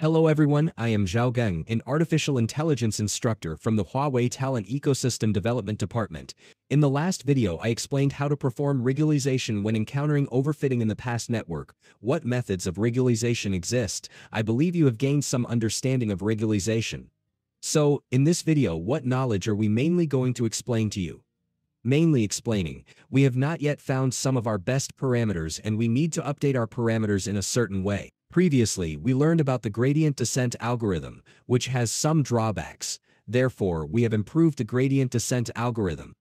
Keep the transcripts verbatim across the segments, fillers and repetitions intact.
Hello everyone, I am Zhao Gang, an artificial intelligence instructor from the Huawei Talent Ecosystem Development Department. In the last video I explained how to perform regularization when encountering overfitting in the past network, what methods of regularization exist. I believe you have gained some understanding of regularization. So, in this video what knowledge are we mainly going to explain to you? Mainly explaining, we have not yet found some of our best parameters and we need to update our parameters in a certain way. Previously, we learned about the gradient descent algorithm, which has some drawbacks. Therefore, we have improved the gradient descent algorithm.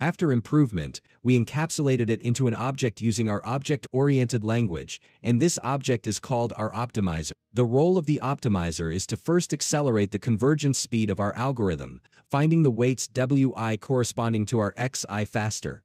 After improvement, we encapsulated it into an object using our object-oriented language, and this object is called our optimizer. The role of the optimizer is to first accelerate the convergence speed of our algorithm, finding the weights W I corresponding to our X I faster.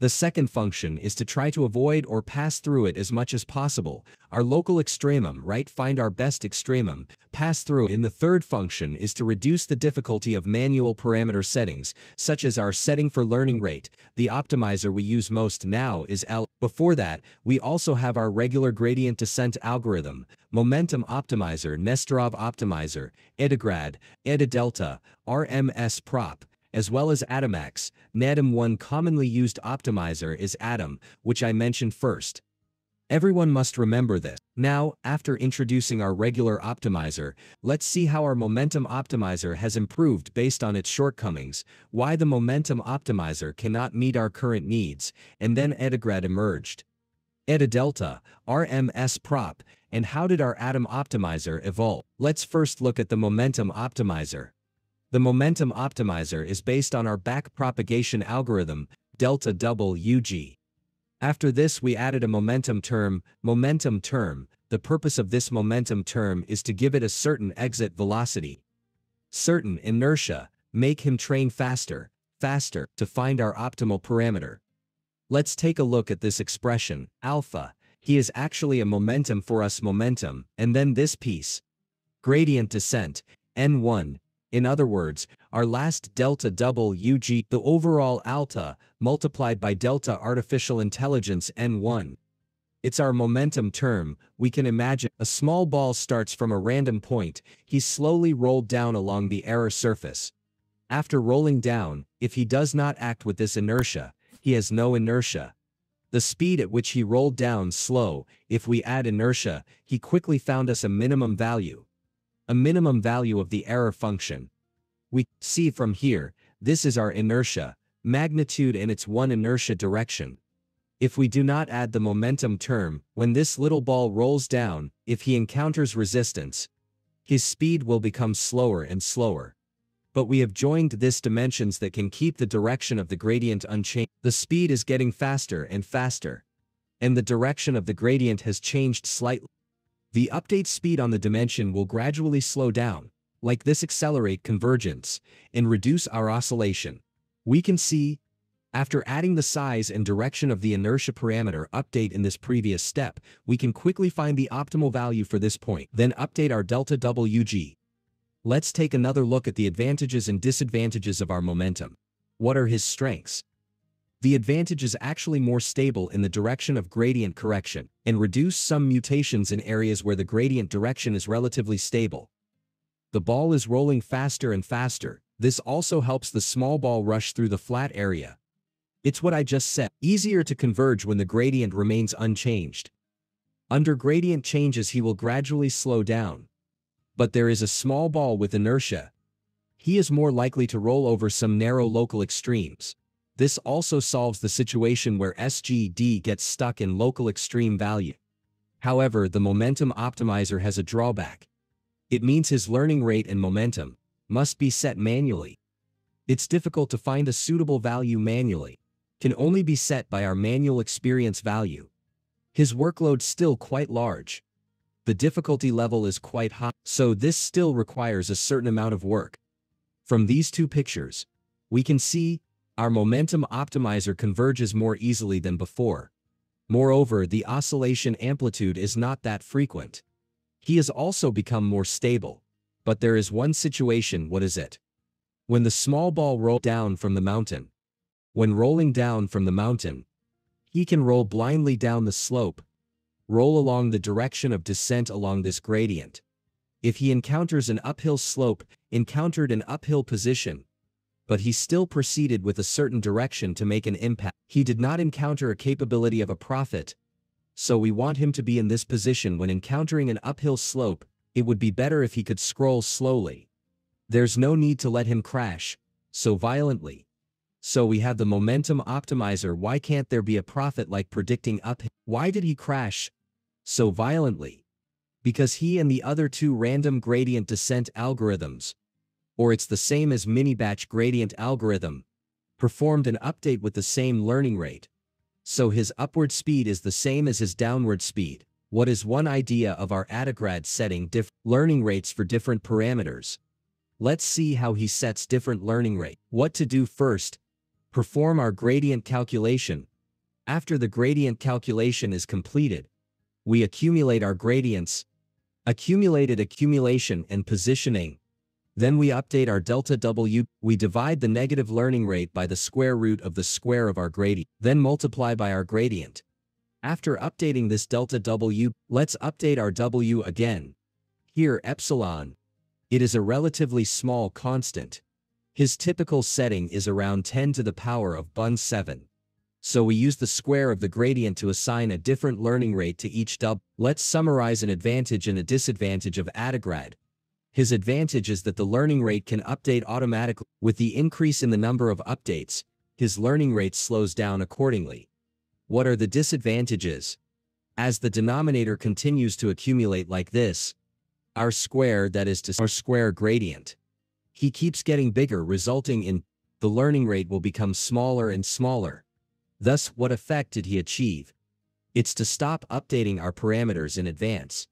The second function is to try to avoid or pass through it as much as possible, our local extremum, right? Find our best extremum, pass through it. And the third function is to reduce the difficulty of manual parameter settings, such as our setting for learning rate. The optimizer we use most now is L. Before that, we also have our regular gradient descent algorithm, Momentum Optimizer, Nesterov Optimizer, Adagrad, Adadelta, RMSprop, as well as Adamax. Nadam. One commonly used optimizer is Adam, which I mentioned first. Everyone must remember this. Now, after introducing our regular optimizer, let's see how our momentum optimizer has improved based on its shortcomings, why the momentum optimizer cannot meet our current needs, and then Adagrad emerged, Adadelta, RMSprop, and how did our Adam optimizer evolve? Let's first look at the momentum optimizer. The momentum optimizer is based on our backpropagation algorithm, delta W G. After this we added a momentum term, momentum term. The purpose of this momentum term is to give it a certain exit velocity, certain inertia, make him train faster, faster, to find our optimal parameter. Let's take a look at this expression, alpha. He is actually a momentum for us, momentum, and then this piece, gradient descent, N one. In other words, our last delta W G, the overall alpha, multiplied by delta artificial intelligence N one. It's our momentum term. We can imagine a small ball starts from a random point. He's slowly rolled down along the error surface. After rolling down, if he does not act with this inertia, he has no inertia. The speed at which he rolled down slow. If we add inertia, he quickly found us a minimum value. A minimum value of the error function. We see from here, this is our inertia, magnitude and its one inertia direction. If we do not add the momentum term, when this little ball rolls down, if he encounters resistance, his speed will become slower and slower. But we have joined this dimensions that can keep the direction of the gradient unchanged. The speed is getting faster and faster, and the direction of the gradient has changed slightly. The update speed on the dimension will gradually slow down, like this, accelerate convergence, and reduce our oscillation. We can see, after adding the size and direction of the inertia parameter update in this previous step, we can quickly find the optimal value for this point, then update our delta W G. Let's take another look at the advantages and disadvantages of our momentum. What are his strengths? The advantage is actually more stable in the direction of gradient correction, and reduce some mutations in areas where the gradient direction is relatively stable. The ball is rolling faster and faster. This also helps the small ball rush through the flat area. It's what I just said, easier to converge when the gradient remains unchanged. Under gradient changes he will gradually slow down. But there is a small ball with inertia. He is more likely to roll over some narrow local extremes. This also solves the situation where S G D gets stuck in local extreme value. However, the momentum optimizer has a drawback. It means his learning rate and momentum must be set manually. It's difficult to find a suitable value manually. Can only be set by our manual experience value. His workload's still quite large. The difficulty level is quite high, so this still requires a certain amount of work. From these two pictures, we can see our momentum optimizer converges more easily than before. Moreover, the oscillation amplitude is not that frequent. He has also become more stable. But there is one situation, what is it? When the small ball rolls down from the mountain. When rolling down from the mountain, he can roll blindly down the slope, roll along the direction of descent along this gradient. If he encounters an uphill slope, encountered an uphill position, but he still proceeded with a certain direction to make an impact. He did not encounter a capability of a prophet, so we want him to be in this position when encountering an uphill slope. It would be better if he could scroll slowly. There's no need to let him crash so violently. So we have the momentum optimizer. Why can't there be a prophet like predicting uphill? Why did he crash so violently? Because he and the other two random gradient descent algorithms, or it's the same as mini-batch gradient algorithm, performed an update with the same learning rate. So his upward speed is the same as his downward speed. What is one idea of our Adagrad setting different learning rates for different parameters? Let's see how he sets different learning rate. What to do first? Perform our gradient calculation. After the gradient calculation is completed, we accumulate our gradients, accumulated accumulation and positioning. Then we update our delta W. We divide the negative learning rate by the square root of the square of our gradient, then multiply by our gradient. After updating this delta W, let's update our W again. Here epsilon. It is a relatively small constant. His typical setting is around ten to the power of bun seven. So we use the square of the gradient to assign a different learning rate to each W. Let's summarize an advantage and a disadvantage of Adagrad. His advantage is that the learning rate can update automatically. With the increase in the number of updates, his learning rate slows down accordingly. What are the disadvantages? As the denominator continues to accumulate like this, our square, that is to say, our square gradient, he keeps getting bigger, resulting in the learning rate will become smaller and smaller. Thus, what effect did he achieve? It's to stop updating our parameters in advance.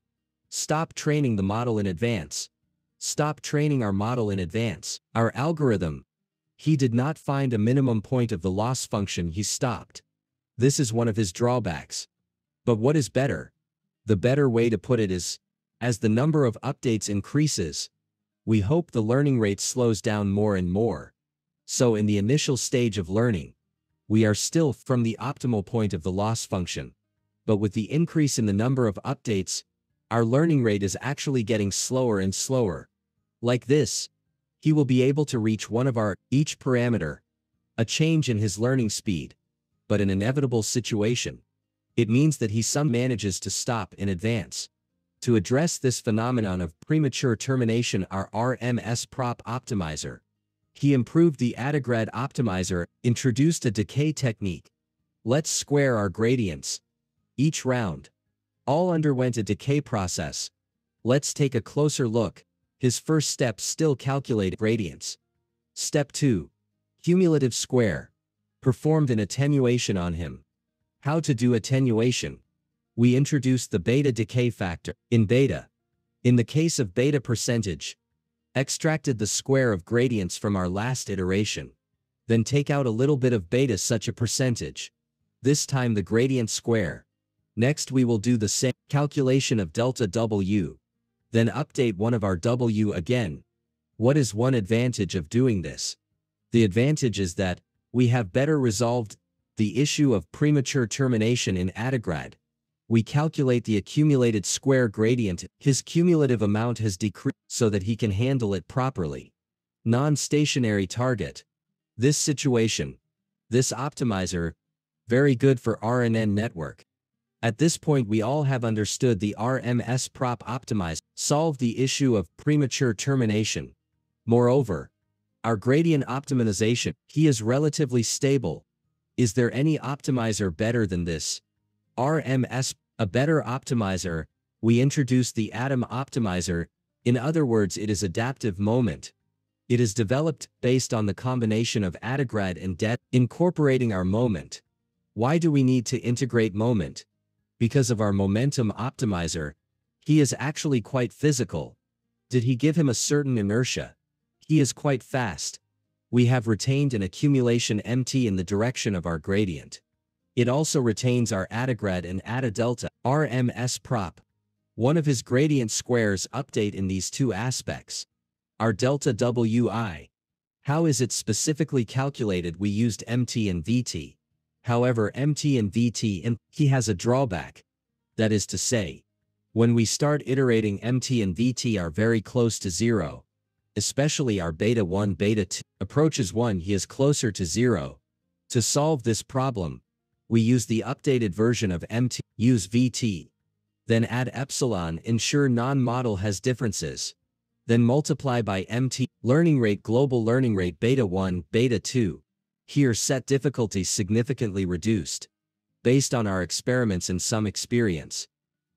Stop training the model in advance. Stop training our model in advance. Our algorithm. He did not find a minimum point of the loss function he stopped. This is one of his drawbacks. But what is better? The better way to put it is, as the number of updates increases, we hope the learning rate slows down more and more. So in the initial stage of learning, we are still from the optimal point of the loss function. But with the increase in the number of updates, our learning rate is actually getting slower and slower. Like this, he will be able to reach one of our, each parameter, a change in his learning speed, but an inevitable situation. It means that he some manages to stop in advance. To address this phenomenon of premature termination, our RMSprop optimizer. He improved the Adagrad optimizer, introduced a decay technique. Let's square our gradients. Each round, all underwent a decay process. Let's take a closer look. His first step still calculated gradients. Step two. Cumulative square. Performed an attenuation on him. How to do attenuation? We introduced the beta decay factor. In beta. In the case of beta percentage. Extracted the square of gradients from our last iteration. Then take out a little bit of beta such a percentage. This time the gradient square. Next we will do the same calculation of delta W, then update one of our W again. What is one advantage of doing this? The advantage is that we have better resolved the issue of premature termination in Adagrad. We calculate the accumulated square gradient. His cumulative amount has decreased so that he can handle it properly. Non-stationary target. This situation. This optimizer. Very good for R N N network. At this point we all have understood the RMSprop optimizer solved the issue of premature termination. Moreover, our gradient optimization, he is relatively stable. Is there any optimizer better than this? R M S, a better optimizer, we introduced the Adam optimizer, in other words it is adaptive moment. It is developed based on the combination of Adagrad and debt, incorporating our moment. Why do we need to integrate moment? Because of our momentum optimizer, he is actually quite physical. Did he give him a certain inertia? He is quite fast. We have retained an accumulation M T in the direction of our gradient. It also retains our Adagrad and Adadelta, RMSprop. One of his gradient squares update in these two aspects. Our delta W I. How is it specifically calculated? We used M T and V T. However, M T and V T, and he has a drawback. That is to say, When we start iterating, M T and V T are very close to zero, especially our beta one beta two approaches one, he is closer to zero. To solve this problem, we use the updated version of M T, use V T, then add epsilon, ensure non-model has differences, then multiply by M T. Learning rate, global learning rate beta one, beta two. Here set difficulty significantly reduced. Based on our experiments and some experience,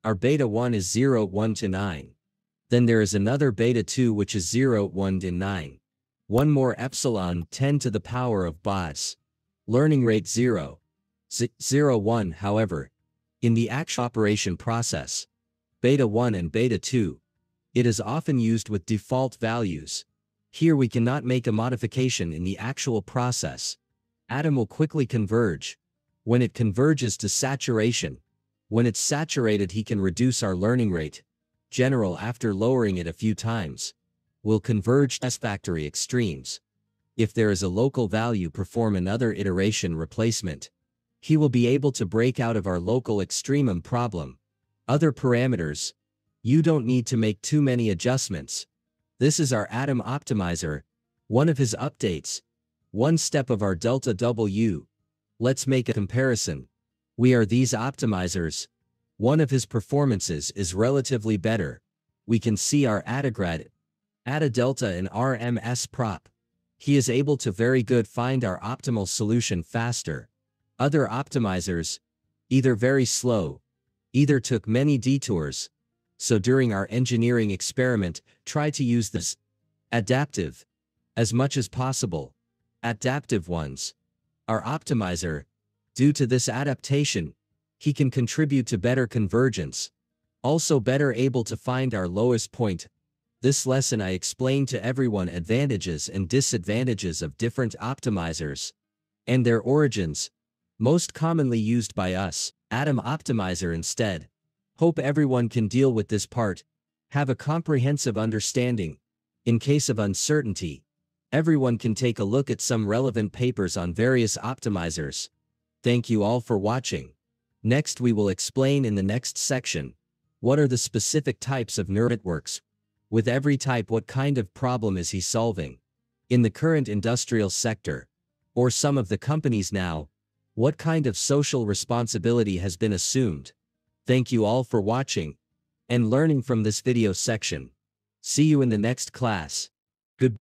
our beta one is zero, one to nine. Then there is another beta two which is zero, one to nine. One more epsilon, ten to the power of bots. Learning rate zero, zero, one. However, in the actual operation process, beta one and beta two, it is often used with default values. Here we cannot make a modification in the actual process. Adam will quickly converge. When it converges to saturation, when it's saturated, he can reduce our learning rate. General, after lowering it a few times, will converge to satisfactory extremes. If there is a local value, perform another iteration replacement. He will be able to break out of our local extremum problem. Other parameters, you don't need to make too many adjustments. This is our Atom optimizer, one of his updates, one step of our Delta W. Let's make a comparison. We are these optimizers. One of his performances is relatively better. We can see our Adagrad, Adadelta and RMSprop. He is able to very good find our optimal solution faster. Other optimizers, either very slow, either took many detours. So during our engineering experiment, try to use this adaptive as much as possible. Adaptive ones. Our optimizer, due to this adaptation, he can contribute to better convergence, also better able to find our lowest point. This lesson I explained to everyone advantages and disadvantages of different optimizers and their origins, most commonly used by us. Atom optimizer instead. Hope everyone can deal with this part, have a comprehensive understanding. In case of uncertainty, everyone can take a look at some relevant papers on various optimizers. Thank you all for watching. Next we will explain in the next section, what are the specific types of neural networks? With every type, what kind of problem is he solving? In the current industrial sector, or some of the companies now, what kind of social responsibility has been assumed? Thank you all for watching and learning from this video section. See you in the next class. Goodbye.